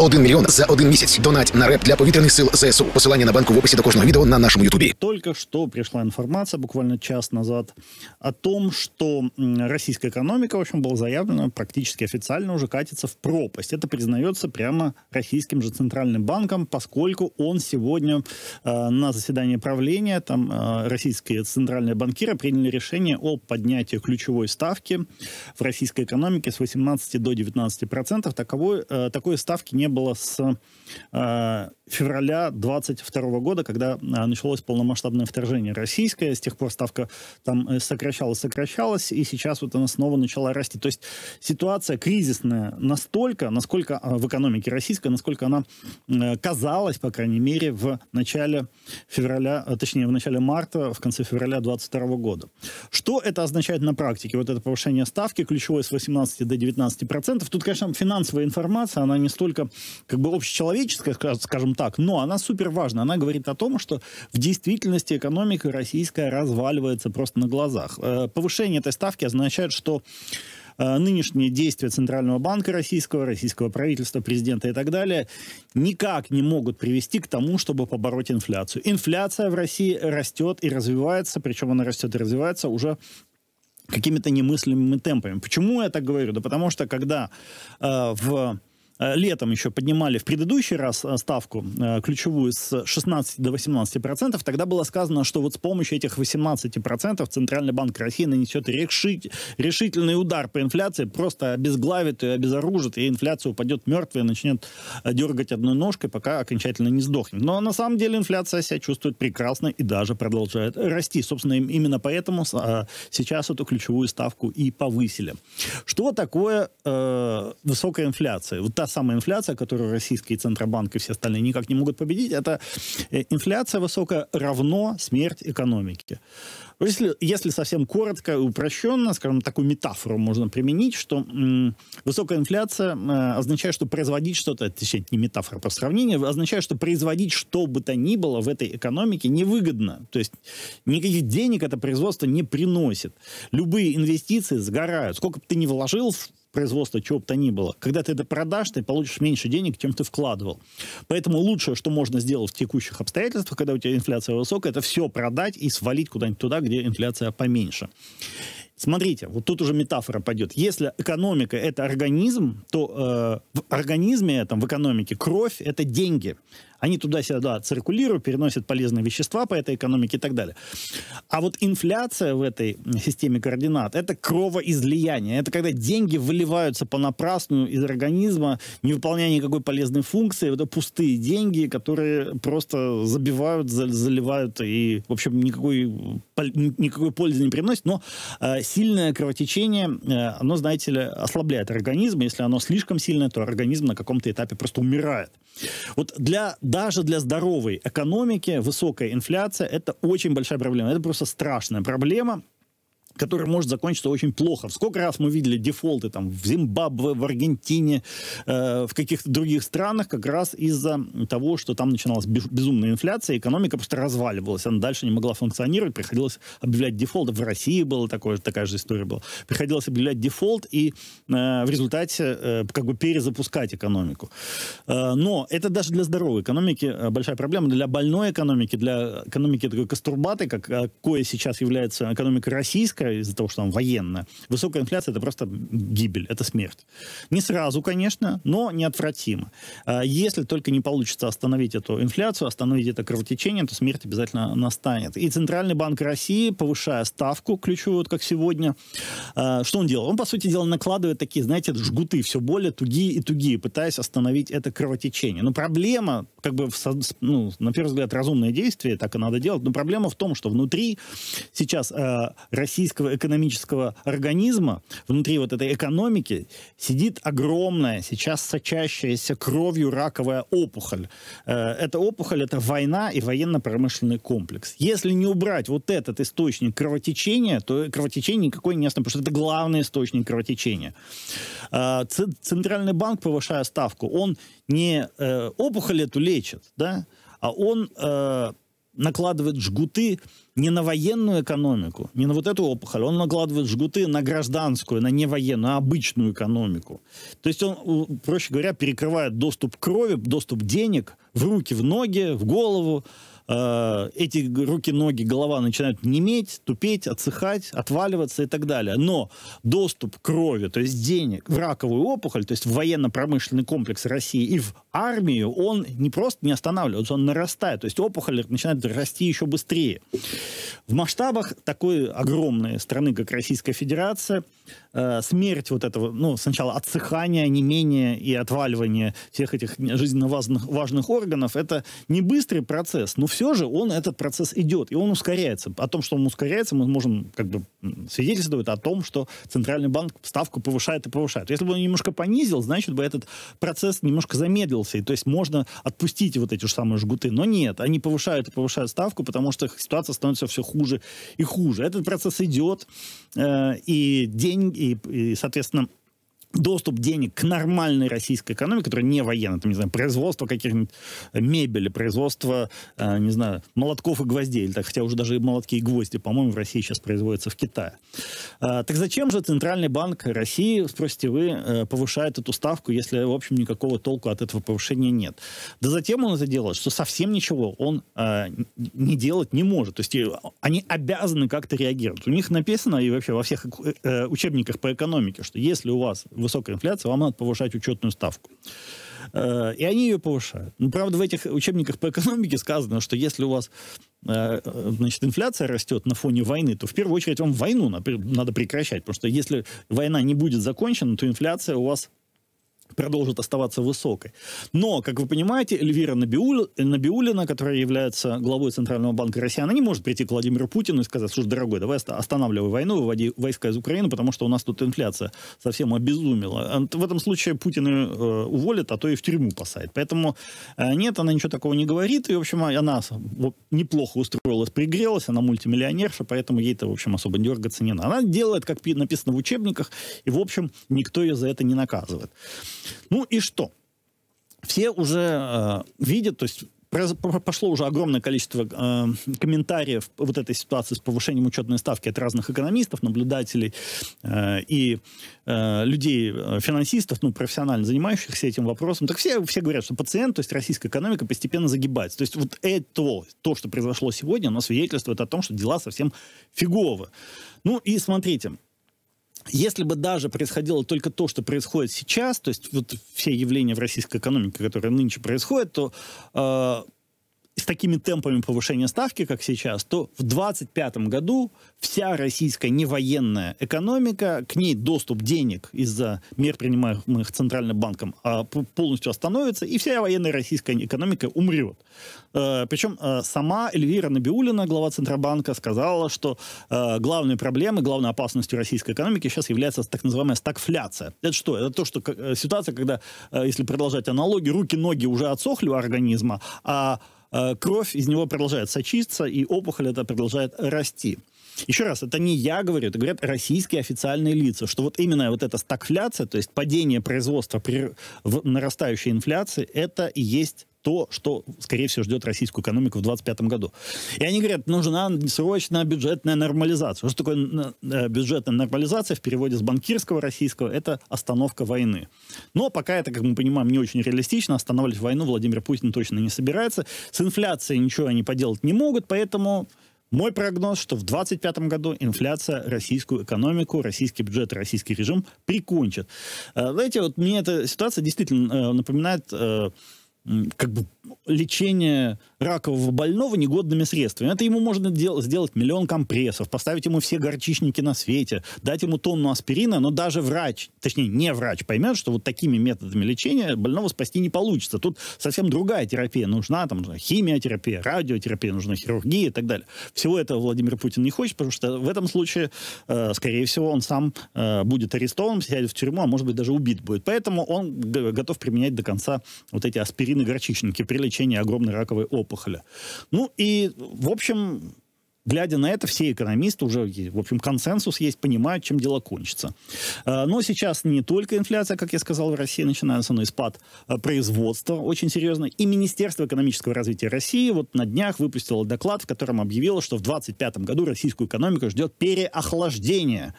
1 миллион за 1 месяц. Донать на РЭП для повітряних сил ЗСУ. Посилання на банку в описі до кожного відео на нашому ютубі. Только что пришла информация, буквально час назад, о том, что российская экономика, в общем, была заявлена практически официально уже катится в пропасть. Это признается прямо российским же центральным банком, поскольку он сегодня на заседании правления, там российские центральные банкиры приняли решение о поднятии ключевой ставки в российской экономике с 18 до 19%. Такой ставки не было с февраля 2022 года, когда началось полномасштабное вторжение российское. С тех пор ставка там сокращалась, и сейчас вот она снова начала расти. То есть ситуация кризисная настолько, насколько в экономике российской, насколько она казалась, по крайней мере, в начале февраля, точнее, в начале марта, в конце февраля 2022 года. Что это означает на практике? Вот это повышение ставки, ключевой с 18 до 19%. Тут, конечно, финансовая информация, она не столько как бы общечеловеческая, скажем так, но она супер важна. Она говорит о том, что в действительности экономика российская разваливается просто на глазах. Повышение этой ставки означает, что нынешние действия Центрального банка российского, российского правительства, президента и так далее никак не могут привести к тому, чтобы побороть инфляцию. Инфляция в России растет и развивается, причем она растет и развивается уже какими-то немыслимыми темпами. Почему я так говорю? Да потому что когда летом еще поднимали в предыдущий раз ставку ключевую с 16 до 18%, тогда было сказано, что вот с помощью этих 18% Центральный банк России нанесет решительный удар по инфляции, просто обезглавит ее, обезоружит, и инфляция упадет мертвая, начнет дергать одной ножкой, пока окончательно не сдохнет. Но на самом деле инфляция себя чувствует прекрасно и даже продолжает расти. Собственно, именно поэтому сейчас эту ключевую ставку и повысили. Что такое высокая инфляция? Вот та самая инфляция, которую российские Центробанк и все остальные никак не могут победить, это инфляция высокая равно смерть экономики. Если совсем коротко и упрощенно, скажем, такую метафору можно применить, что высокая инфляция означает, что производить что-то, точнее, не метафора, по сравнению, означает, что производить что бы то ни было в этой экономике невыгодно. То есть никаких денег это производство не приносит. Любые инвестиции сгорают. Сколько бы ты ни вложил в производства, чего бы то ни было. Когда ты это продашь, ты получишь меньше денег, чем ты вкладывал. Поэтому лучшее, что можно сделать в текущих обстоятельствах, когда у тебя инфляция высокая, это все продать и свалить куда-нибудь туда, где инфляция поменьше. Смотрите, вот тут уже метафора пойдет. Если экономика – это организм, то в организме этом, в экономике, кровь – это деньги. Они туда-сюда циркулируют, переносят полезные вещества по этой экономике и так далее. А вот инфляция в этой системе координат – это кровоизлияние. Это когда деньги выливаются понапрасну из организма, не выполняя никакой полезной функции. Это пустые деньги, которые просто забивают, заливают и, в общем, никакой пользы не приносят. Но сильное кровотечение, оно, знаете ли, ослабляет организм. Если оно слишком сильное, то организм на каком-то этапе просто умирает. Вот даже для здоровой экономики высокая инфляция – это очень большая проблема. Это просто страшная проблема, который может закончиться очень плохо. Сколько раз мы видели дефолты там, в Зимбабве, в Аргентине, в каких-то других странах, как раз из-за того, что там начиналась безумная инфляция, экономика просто разваливалась, она дальше не могла функционировать, приходилось объявлять дефолт. В России была такая же история была. Приходилось объявлять дефолт и в результате как бы перезапускать экономику. Но это даже для здоровой экономики большая проблема. Для больной экономики, для экономики такой кастурбаты, какой сейчас является экономика российская, из-за того, что там военная. Высокая инфляция – это просто гибель, это смерть. Не сразу, конечно, но неотвратимо. Если только не получится остановить эту инфляцию, остановить это кровотечение, то смерть обязательно настанет. И Центральный банк России, повышая ставку ключевую, вот как сегодня, что он делал? Он, по сути дела, накладывает такие, знаете, жгуты все более тугие и тугие, пытаясь остановить это кровотечение. Но проблема, как бы, на первый взгляд, разумное действие, так и надо делать, но проблема в том, что внутри сейчас российского экономического организма, внутри вот этой экономики, сидит огромная, сейчас сочащаяся кровью раковая опухоль. Эта опухоль – это война и военно-промышленный комплекс. Если не убрать вот этот источник кровотечения, то кровотечение никакое не остановится, потому что это главный источник кровотечения. Центральный банк, повышая ставку, он не опухоль эту лечит, да, а он накладывает жгуты не на военную экономику, не на вот эту опухоль, он накладывает жгуты на гражданскую, на невоенную, а обычную экономику. То есть он, проще говоря, перекрывает доступ к крови, доступ денег в руки, в ноги, в голову. Эти руки, ноги, голова начинают неметь, тупеть, отсыхать, отваливаться и так далее. Но доступ к крови, то есть денег, в раковую опухоль, то есть в военно-промышленный комплекс России и в армию, он не просто не останавливается, он нарастает. То есть опухоль начинает расти еще быстрее. В масштабах такой огромной страны, как Российская Федерация, смерть вот этого, ну, сначала отсыхания, онемения и отваливания всех этих жизненно важных органов, это не быстрый процесс, но все же он, этот процесс идет, и он ускоряется. О том, что он ускоряется, мы можем как бы свидетельствовать о том, что Центральный банк ставку повышает и повышает. Если бы он немножко понизил, значит бы этот процесс немножко замедлился, и то есть можно отпустить вот эти же самые жгуты, но нет, они повышают и повышают ставку, потому что ситуация становится все хуже и хуже. Этот процесс идет, и деньги, и, соответственно, доступ денег к нормальной российской экономике, которая не военная, там, не знаю, производство каких-нибудь мебели, производство, не знаю, молотков и гвоздей, или так, хотя уже даже и молотки и гвозди, по-моему, в России сейчас производятся в Китае. Так зачем же Центральный банк России, спросите вы, повышает эту ставку, если, в общем, никакого толку от этого повышения нет? Да затем он это делает, что совсем ничего он не делать не может. То есть они обязаны как-то реагировать. У них написано, и вообще во всех учебниках по экономике, что если у вас высокая инфляция, вам надо повышать учетную ставку. И они ее повышают. Но, правда, в этих учебниках по экономике сказано, что если у вас, значит, инфляция растет на фоне войны, то в первую очередь вам войну надо прекращать. Потому что если война не будет закончена, то инфляция у вас продолжит оставаться высокой. Но, как вы понимаете, Эльвира Набиуллина, которая является главой Центрального банка России, она не может прийти к Владимиру Путину и сказать: слушай, дорогой, давай останавливай войну, выводи войска из Украины, потому что у нас тут инфляция совсем обезумела. В этом случае Путина уволят, а то и в тюрьму посадят. Поэтому нет, она ничего такого не говорит. И, в общем, она неплохо устроилась, пригрелась, она мультимиллионерша, поэтому ей-то, в общем, особо дергаться не надо. Она делает, как написано в учебниках, и, в общем, никто ее за это не наказывает. Ну и что? Все уже видят, то есть пошло уже огромное количество комментариев вот этой ситуации с повышением учетной ставки от разных экономистов, наблюдателей и людей, финансистов, ну, профессионально занимающихся этим вопросом. Так все говорят, что пациент, то есть российская экономика постепенно загибается. То есть вот это, то, что произошло сегодня, оно свидетельствует о том, что дела совсем фиговы. Ну и смотрите. Если бы даже происходило только то, что происходит сейчас, то есть вот все явления в российской экономике, которые нынче происходят, то с такими темпами повышения ставки, как сейчас, то в 2025 году вся российская невоенная экономика, к ней доступ денег из-за мер, принимаемых Центральным банком, полностью остановится, и вся военная российская экономика умрет. Причем сама Эльвира Набиуллина, глава Центробанка, сказала, что главной проблемой, главной опасностью российской экономики сейчас является так называемая стагфляция. Это что? Это то, что ситуация, когда, если продолжать аналогию, руки-ноги уже отсохли у организма, а кровь из него продолжает сочиться, и опухоль это продолжает расти. Еще раз, это не я говорю, это говорят российские официальные лица, что вот именно вот эта стагфляция, то есть падение производства при нарастающей инфляции, это и есть то, что, скорее всего, ждет российскую экономику в 2025 году. И они говорят, нужна срочная бюджетная нормализация. Что такое бюджетная нормализация в переводе с банкирского российского? Это остановка войны. Но пока это, как мы понимаем, не очень реалистично. Останавливать войну Владимир Путин точно не собирается. С инфляцией ничего они поделать не могут, поэтому мой прогноз, что в 2025 году инфляция российскую экономику, российский бюджет, российский режим прикончит. Знаете, вот мне эта ситуация действительно напоминает как бы лечение ракового больного негодными средствами. Это ему можно сделать миллион компрессов, поставить ему все горчичники на свете, дать ему тонну аспирина, но даже врач, точнее не врач, поймет, что вот такими методами лечения больного спасти не получится. Тут совсем другая терапия нужна, там нужна химиотерапия, радиотерапия, нужна хирургия и так далее. Всего этого Владимир Путин не хочет, потому что в этом случае, скорее всего, он сам будет арестован, сядет в тюрьму, а может быть даже убит будет. Поэтому он готов применять до конца вот эти аспирины и горчичники при лечении огромной раковой опухоли. Ну и, в общем, Глядя на это, все экономисты уже, в общем, консенсус есть, понимают, чем дело кончится. Но сейчас не только инфляция, как я сказал, в России начинается, но и спад производства очень серьезно. И Министерство экономического развития России вот на днях выпустило доклад, в котором объявило, что в 2025 году российскую экономику ждет переохлаждение.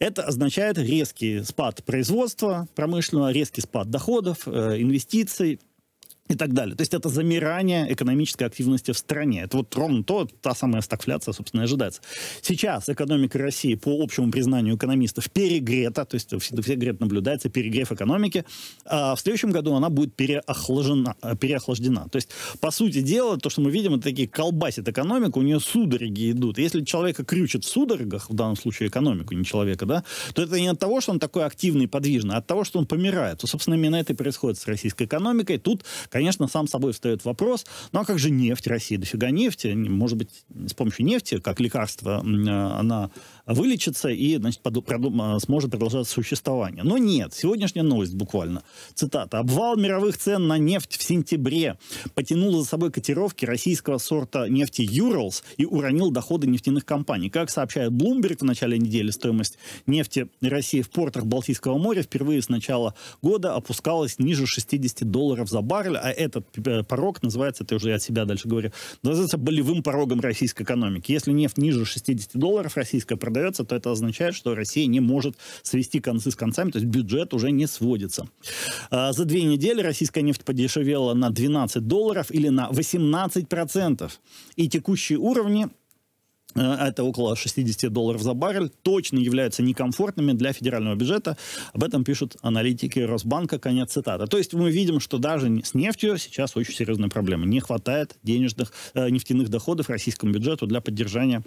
Это означает резкий спад производства промышленного, резкий спад доходов, инвестиций и так далее. То есть это замирание экономической активности в стране. Это вот ровно та самая стагфляция, собственно, и ожидается. Сейчас экономика России, по общему признанию экономистов, перегрета, то есть все говорят, наблюдается перегрев экономики. А в следующем году она будет переохлаждена. То есть, по сути дела, то, что мы видим, это такие колбасит экономику, у нее судороги идут. Если человека крючит в судорогах, в данном случае экономику, не человека, да, то это не от того, что он такой активный и подвижный, а от того, что он помирает. То, собственно, именно это и происходит с российской экономикой. Тут, конечно, сам собой встает вопрос, ну а как же нефть России? Дофига нефти. Может быть, с помощью нефти, как лекарства, она вылечится и, значит, сможет продолжать существование. Но нет. Сегодняшняя новость буквально. Цитата. «Обвал мировых цен на нефть в сентябре потянул за собой котировки российского сорта нефти «Юралс» и уронил доходы нефтяных компаний». Как сообщает Bloomberg, в начале недели стоимость нефти России в портах Балтийского моря впервые с начала года опускалась ниже $60 за баррель. А этот порог называется, это уже я от себя дальше говорю, называется болевым порогом российской экономики. Если нефть ниже $60 российская продается, то это означает, что Россия не может свести концы с концами, то есть бюджет уже не сводится. За 2 недели российская нефть подешевела на $12 или на 18%. И текущие уровни, это около $60 за баррель, точно являются некомфортными для федерального бюджета. Об этом пишут аналитики Росбанка. Конец цитаты. То есть мы видим, что даже с нефтью сейчас очень серьезная проблема. Не хватает денежных, нефтяных доходов российскому бюджету для поддержания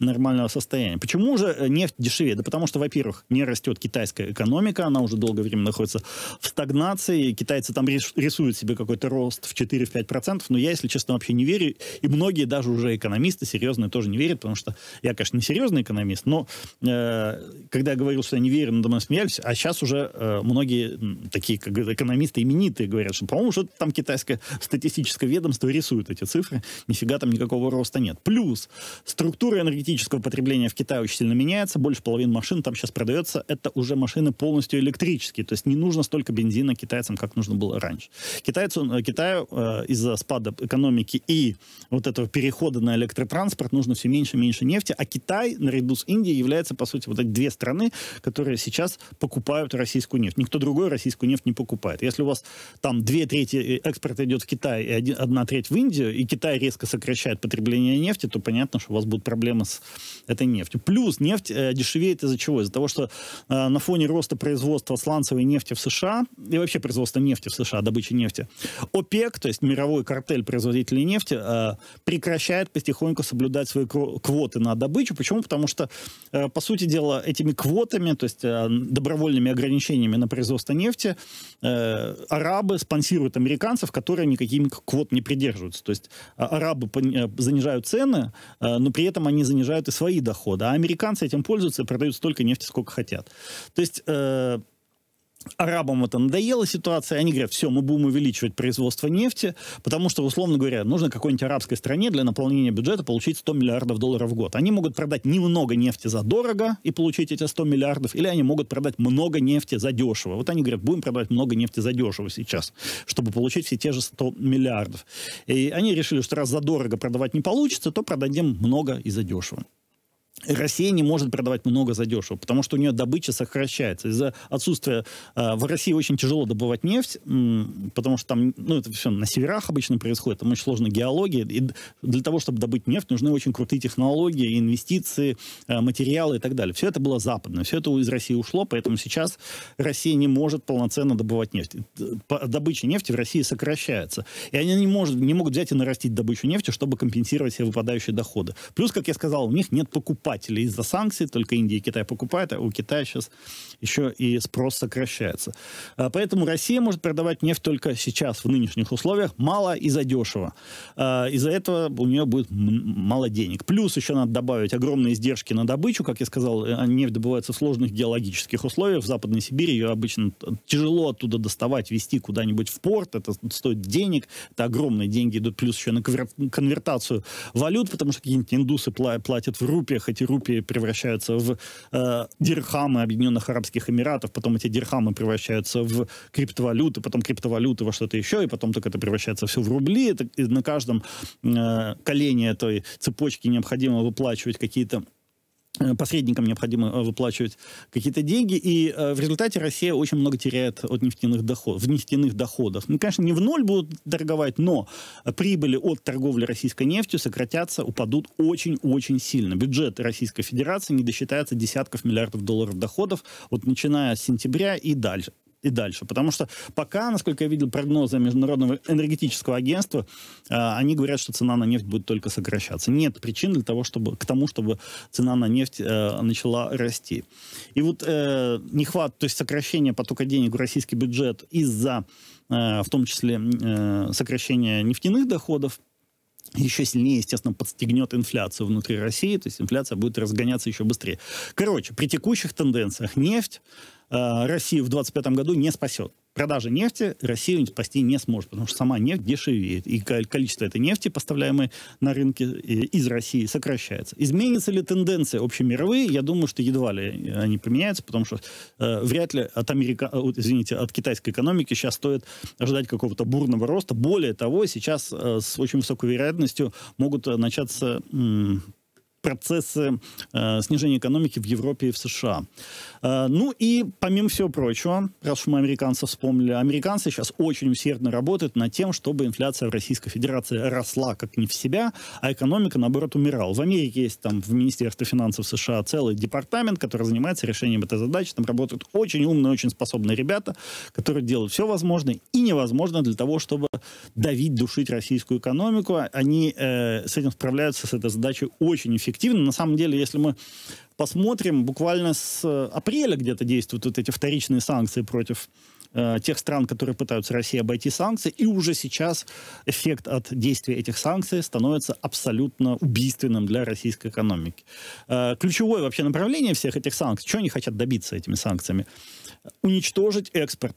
нормального состояния. Почему же нефть дешевеет? Да потому что, во-первых, не растет китайская экономика. Она уже долгое время находится в стагнации. Китайцы там рисуют себе какой-то рост в 4-5%. Но я, если честно, вообще не верю. И многие даже уже экономисты серьезные тоже не верят. Потому что я, конечно, не серьезный экономист, но когда я говорил, что я не верю, надо мной смеялись, а сейчас уже многие такие как экономисты именитые говорят, что, по-моему, что-то там китайское статистическое ведомство рисует эти цифры, нифига там никакого роста нет. Плюс структура энергетического потребления в Китае очень сильно меняется, больше половины машин там сейчас продается, это уже машины полностью электрические, то есть не нужно столько бензина китайцам, как нужно было раньше. Китаю из-за спада экономики и вот этого перехода на электротранспорт нужно все меньше меньше нефти, а Китай наряду с Индией является, по сути, вот эти 2 страны, которые сейчас покупают российскую нефть. Никто другой российскую нефть не покупает. Если у вас там 2/3 экспорта идет в Китай и 1/3 в Индию, и Китай резко сокращает потребление нефти, то понятно, что у вас будут проблемы с этой нефтью. Плюс нефть дешевеет из-за чего? Из-за того, что на фоне роста производства сланцевой нефти в США, и вообще производства нефти в США, добычи нефти, ОПЕК, то есть мировой картель производителей нефти, прекращает потихоньку соблюдать свои квоты на добычу. Почему? Потому что, по сути дела, этими квотами, то есть добровольными ограничениями на производство нефти, арабы спонсируют американцев, которые никакими квот не придерживаются. То есть арабы занижают цены, но при этом они занижают и свои доходы. А американцы этим пользуются и продают столько нефти, сколько хотят. То есть арабам это надоела ситуация, они говорят, все, мы будем увеличивать производство нефти, потому что, условно говоря, нужно какой-нибудь арабской стране для наполнения бюджета получить $100 миллиардов в год. Они могут продать немного нефти за дорого и получить эти 100 миллиардов, или они могут продать много нефти за дешево. Вот они говорят, будем продавать много нефти за дешево сейчас, чтобы получить все те же 100 миллиардов. И они решили, что раз за дорого продавать не получится, то продадим много и за дешево. Россия не может продавать много задешево, потому что у нее добыча сокращается. Из-за отсутствия... В России очень тяжело добывать нефть, потому что там, ну, это все на северах обычно происходит, там очень сложная геология. И для того, чтобы добыть нефть, нужны очень крутые технологии, инвестиции, материалы и так далее. Все это было западное, все это из России ушло, поэтому сейчас Россия не может полноценно добывать нефть. Добыча нефти в России сокращается. И они не могут взять и нарастить добычу нефти, чтобы компенсировать все выпадающие доходы. Плюс, как я сказал, у них нет покупателей. покупатели из-за санкций, только Индия и Китай покупают, а у Китая сейчас еще и спрос сокращается. Поэтому Россия может продавать нефть только сейчас, в нынешних условиях, мало и задешево. Из-за этого у нее будет мало денег. Плюс еще надо добавить огромные издержки на добычу. Как я сказал, нефть добывается в сложных геологических условиях. В Западной Сибири ее обычно тяжело оттуда доставать, везти куда-нибудь в порт. Это стоит денег, это огромные деньги идут. Плюс еще на конвертацию валют, потому что какие-нибудь индусы платят в рупиях. Эти рупии превращаются в дирхамы Объединенных Арабских Эмиратов. Потом эти дирхамы превращаются в криптовалюты. Потом криптовалюты во что-то еще. И потом только это превращается все в рубли. Это, на каждом колене этой цепочки необходимо выплачивать какие-то... Посредникам необходимо выплачивать какие-то деньги, и в результате Россия очень много теряет от нефтяных доходов, в нефтяных доходах. Ну, конечно, не в ноль будут торговать, но прибыли от торговли российской нефтью сократятся, упадут очень-очень сильно. Бюджет Российской Федерации не досчитается десятков миллиардов долларов доходов, вот начиная с сентября и дальше. Потому что пока, насколько я видел прогнозы Международного энергетического агентства, они говорят, что цена на нефть будет только сокращаться. Нет причин для того, чтобы, к тому, чтобы цена на нефть начала расти. И вот нехват, то есть сокращение потока денег в российский бюджет из-за, в том числе, сокращения нефтяных доходов, еще сильнее, естественно, подстегнет инфляцию внутри России, то есть инфляция будет разгоняться еще быстрее. Короче, при текущих тенденциях нефть Россию в 2025 году не спасет. Продажа нефти Россию спасти не сможет, потому что сама нефть дешевеет, и количество этой нефти, поставляемой на рынке из России, сокращается. Изменятся ли тенденции общемировые? Я думаю, что едва ли они поменяются, потому что вряд ли от китайской экономики сейчас стоит ожидать какого-то бурного роста. Более того, сейчас с очень высокой вероятностью могут начаться... процессы снижения экономики в Европе и в США. Ну и, помимо всего прочего, раз уж мы американцев вспомнили, американцы сейчас очень усердно работают над тем, чтобы инфляция в Российской Федерации росла как не в себя, а экономика, наоборот, умирала. В Америке есть там в Министерстве финансов США целый департамент, который занимается решением этой задачи. Там работают очень умные, очень способные ребята, которые делают все возможное и невозможное для того, чтобы давить, душить российскую экономику. Они с этим справляются, с этой задачей очень эффективно. На самом деле, если мы посмотрим, буквально с апреля где-то действуют вот эти вторичные санкции против тех стран, которые пытаются России обойти санкции, и уже сейчас эффект от действия этих санкций становится абсолютно убийственным для российской экономики. Ключевое вообще направление всех этих санкций, чего они хотят добиться этими санкциями? Уничтожить экспорт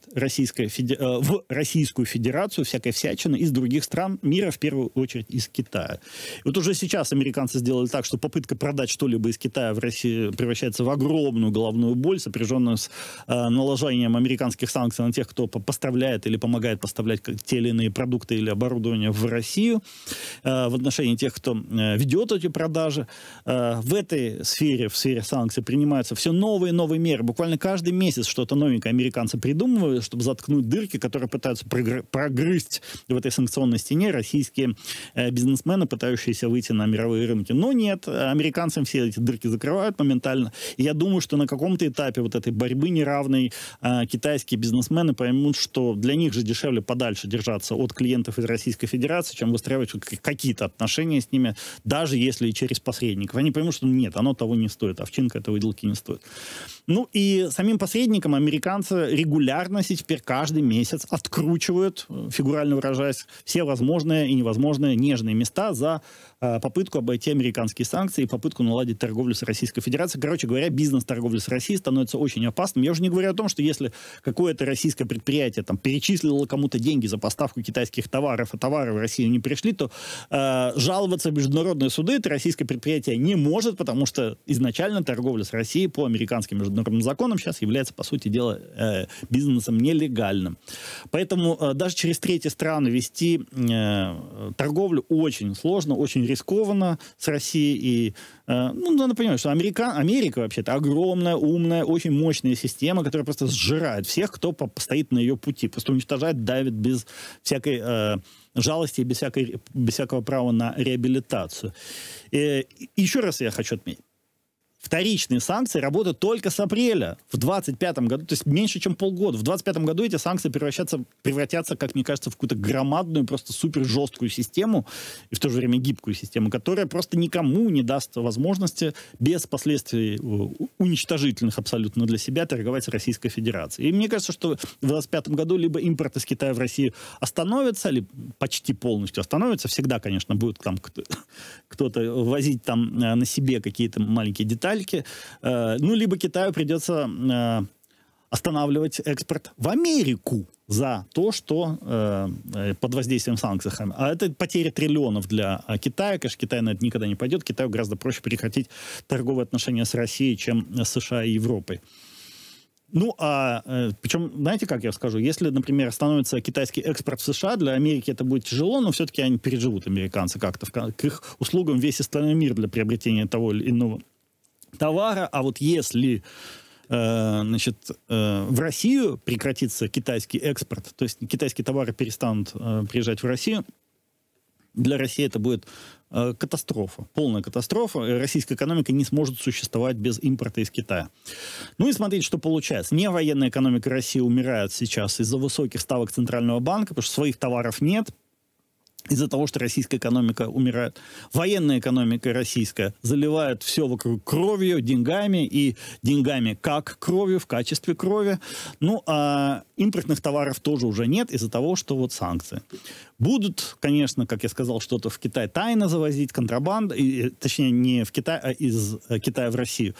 в Российскую Федерацию всякой всячины из других стран мира, в первую очередь из Китая. И вот уже сейчас американцы сделали так, что попытка продать что-либо из Китая в Россию превращается в огромную головную боль, сопряженную с наложением американских санкций на тех, кто поставляет или помогает поставлять те или иные продукты или оборудование в Россию, в отношении тех, кто ведет эти продажи. В этой сфере, в сфере санкций, принимаются все новые и новые меры. Буквально каждый месяц что-то новенькое американцы придумывают, чтобы заткнуть дырки, которые пытаются прогрызть в этой санкционной стене российские бизнесмены, пытающиеся выйти на мировые рынки. Но нет, американцам все эти дырки закрывают моментально. И я думаю, что на каком-то этапе вот этой борьбы неравной китайские бизнесмены поймут, что для них же дешевле подальше держаться от клиентов из Российской Федерации, чем выстраивать какие-то отношения с ними, даже если и через посредников. Они поймут, что нет, оно того не стоит, овчинка этой выделки не стоит. Ну и самим посредникам американцы регулярно теперь каждый месяц откручивают, фигурально выражаясь, все возможные и невозможные нежные места за попытку обойти американские санкции и попытку наладить торговлю с Российской Федерацией. Короче говоря, бизнес торговли с Россией становится очень опасным. Я уже не говорю о том, что если какое-то российское предприятие там перечислило кому-то деньги за поставку китайских товаров, а товары в Россию не пришли, то жаловаться в международные суды это российское предприятие не может, потому что изначально торговля с Россией по американским международным законом сейчас является, по сути дела, бизнесом нелегальным. Поэтому даже через третьи страны вести торговлю очень сложно, очень рискованно с Россией. И, ну, надо понимать, что Америка вообще-то огромная, умная, очень мощная система, которая просто сжирает всех, кто стоит на ее пути. Просто уничтожает, давит без всякой... жалости и без всякого права на реабилитацию. И еще раз я хочу отметить. вторичные санкции работают только с апреля в 2025 году, то есть меньше, чем полгода. В 2025 году эти санкции превратятся, как мне кажется, в какую-то громадную, просто супер жесткую систему, и в то же время гибкую систему, которая просто никому не даст возможности без последствий уничтожительных абсолютно для себя торговать с Российской Федерацией. И мне кажется, что в 2025 году либо импорт из Китая в Россию остановится, либо почти полностью остановится, всегда, конечно, будет там кто-то возить там на себе какие-то маленькие детальки, ну, либо Китаю придется останавливать экспорт в Америку за то, что под воздействием санкций. А это потери триллионов для Китая. Конечно, Китай на это никогда не пойдет. Китаю гораздо проще прекратить торговые отношения с Россией, чем с США и Европой. Ну, а причем, знаете, как я скажу, если, например, остановится китайский экспорт в США, для Америки это будет тяжело, но все-таки они переживут, американцы, как-то. К их услугам весь остальной мир для приобретения того или иного товара. А вот если... значит, в Россию прекратится китайский экспорт, то есть китайские товары перестанут приезжать в Россию, для России это будет катастрофа, полная катастрофа. Российская экономика не сможет существовать без импорта из Китая. Ну и смотрите, что получается. Невоенная экономика России умирает сейчас из-за высоких ставок Центрального банка, потому что своих товаров нет. Из-за того, что российская экономика умирает. Военная экономика российская заливает все вокруг кровью, деньгами. И деньгами как кровью, в качестве крови. Ну, а импортных товаров тоже уже нет из-за того, что вот санкции. Будут, конечно, как я сказал, что-то в Китай тайно завозить, контрабанда. Точнее, не в Китай, а из Китая в Россию.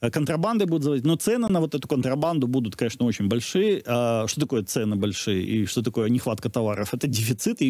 Контрабанды будут завозить. Но цены на вот эту контрабанду будут, конечно, очень большие. Что такое цены большие и что такое нехватка товаров? Это дефицит и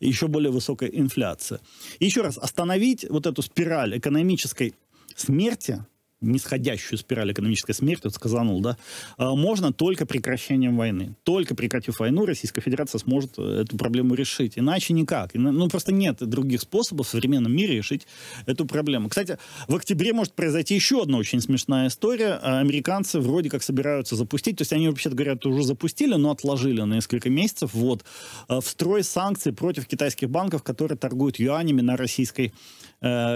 еще более высокая инфляция. И еще раз, остановить вот эту спираль экономической смерти, нисходящую спираль экономической смерти, вот сказанул, да, можно только прекращением войны. Только прекратив войну, Российская Федерация сможет эту проблему решить. Иначе никак. Ну, просто нет других способов в современном мире решить эту проблему. Кстати, в октябре может произойти еще одна очень смешная история. Американцы вроде как собираются запустить, то есть они, вообще-то говорят, уже запустили, но отложили на несколько месяцев, вот, в строй санкций против китайских банков, которые торгуют юанями на российской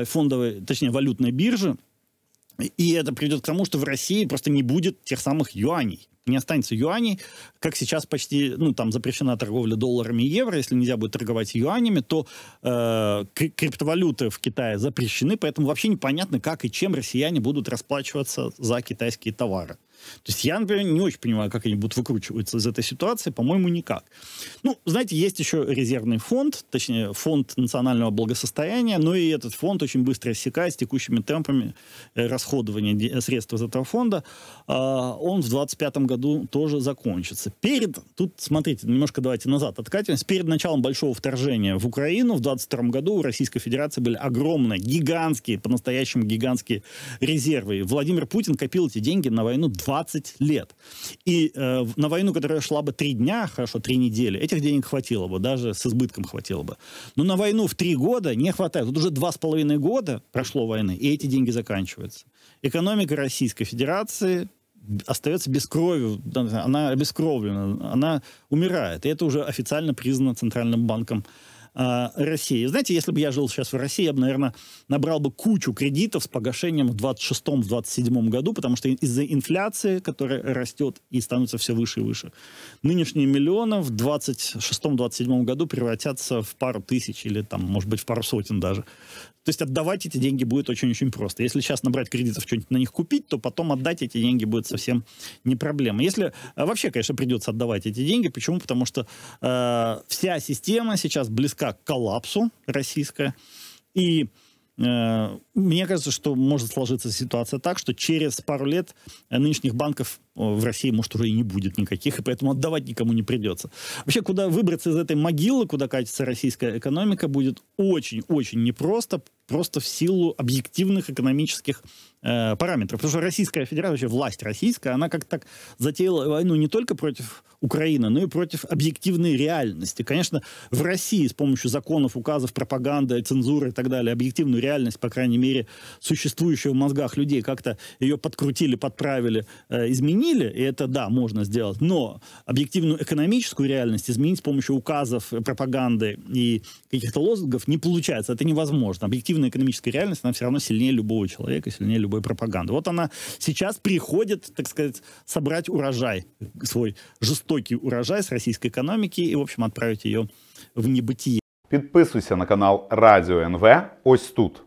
фондовой, точнее, валютной бирже. И это приведет к тому, что в России просто не будет тех самых юаней. Не останется юаней, как сейчас почти, ну, там запрещена торговля долларами и евро, если нельзя будет торговать юанями, то криптовалюты в Китае запрещены, поэтому вообще непонятно, как и чем россияне будут расплачиваться за китайские товары. То есть я, например, не очень понимаю, как они будут выкручиваться из этой ситуации, по-моему, никак. Ну, знаете, есть еще резервный фонд, точнее, фонд национального благосостояния, но и этот фонд очень быстро иссякает текущими темпами расходования средств из этого фонда. Он в 2025 году тоже закончится. Тут, смотрите, немножко давайте назад откатимся. Перед началом большого вторжения в Украину в 2022 году у Российской Федерации были огромные, гигантские, по-настоящему гигантские резервы. И Владимир Путин копил эти деньги на войну 20 лет. И на войну, которая шла бы 3 дня, хорошо, 3 недели, этих денег хватило бы, даже с избытком хватило бы. Но на войну в 3 года не хватает. Вот уже 2,5 года прошло войны, и эти деньги заканчиваются. Экономика Российской Федерации остается без крови, она обескровлена, она умирает. И это уже официально признано Центральным банком России. Знаете, если бы я жил сейчас в России, я бы, наверное, набрал бы кучу кредитов с погашением в 2026-2027 году, потому что из-за инфляции, которая растет и становится все выше и выше, нынешние миллионы в 2026-2027 году превратятся в пару тысяч или, там, может быть, в пару сотен даже. То есть отдавать эти деньги будет очень-очень просто. Если сейчас набрать кредитов, что-нибудь на них купить, то потом отдать эти деньги будет совсем не проблема. Если вообще, конечно, придется отдавать эти деньги. Почему? Потому что вся система сейчас близка к коллапсу российская. И мне кажется, что может сложиться ситуация так, что через пару лет нынешних банков в России, может, уже и не будет никаких, и поэтому отдавать никому не придется. Вообще, куда выбраться из этой могилы, куда катится российская экономика, будет очень-очень непросто, просто в силу объективных экономических параметров. Потому что Российская Федерация, вообще власть российская, она как-то так затеяла войну не только против Украины, но и против объективной реальности. Конечно, в России с помощью законов, указов, пропаганды, цензуры и так далее, объективную реальность, по крайней мере, существующую в мозгах людей, как-то ее подкрутили, подправили, изменили. И это, да, можно сделать. Но объективную экономическую реальность изменить с помощью указов, пропаганды и каких-то лозунгов не получается. Это невозможно. Объективно объективная экономическая реальность, она все равно сильнее любого человека, сильнее любой пропаганды. Вот она сейчас приходит, так сказать, собрать урожай, свой жестокий урожай с российской экономики и, в общем, отправить ее в небытие. Підписуйся на канал Radio NV ось тут.